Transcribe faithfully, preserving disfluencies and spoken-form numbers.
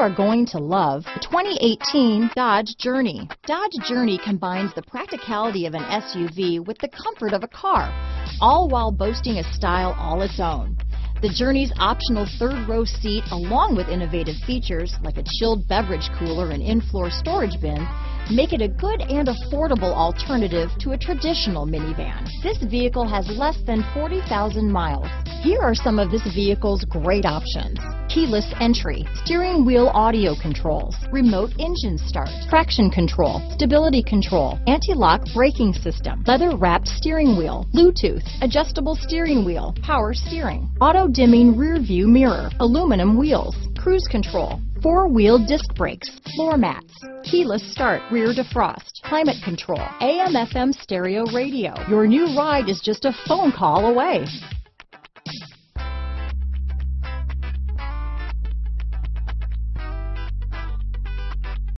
are going to love the twenty eighteen Dodge Journey. Dodge Journey combines the practicality of an S U V with the comfort of a car, all while boasting a style all its own. The Journey's optional third-row seat, along with innovative features like a chilled beverage cooler and in-floor storage bin, make it a good and affordable alternative to a traditional minivan. This vehicle has less than forty thousand miles. Here are some of this vehicle's great options: keyless entry, steering wheel audio controls, remote engine start, traction control, stability control, anti-lock braking system, leather-wrapped steering wheel, Bluetooth, adjustable steering wheel, power steering, auto-dimming rear-view mirror, aluminum wheels, cruise control, four-wheel disc brakes, floor mats, keyless start, rear defrost, climate control, A M F M stereo radio. Your new ride is just a phone call away.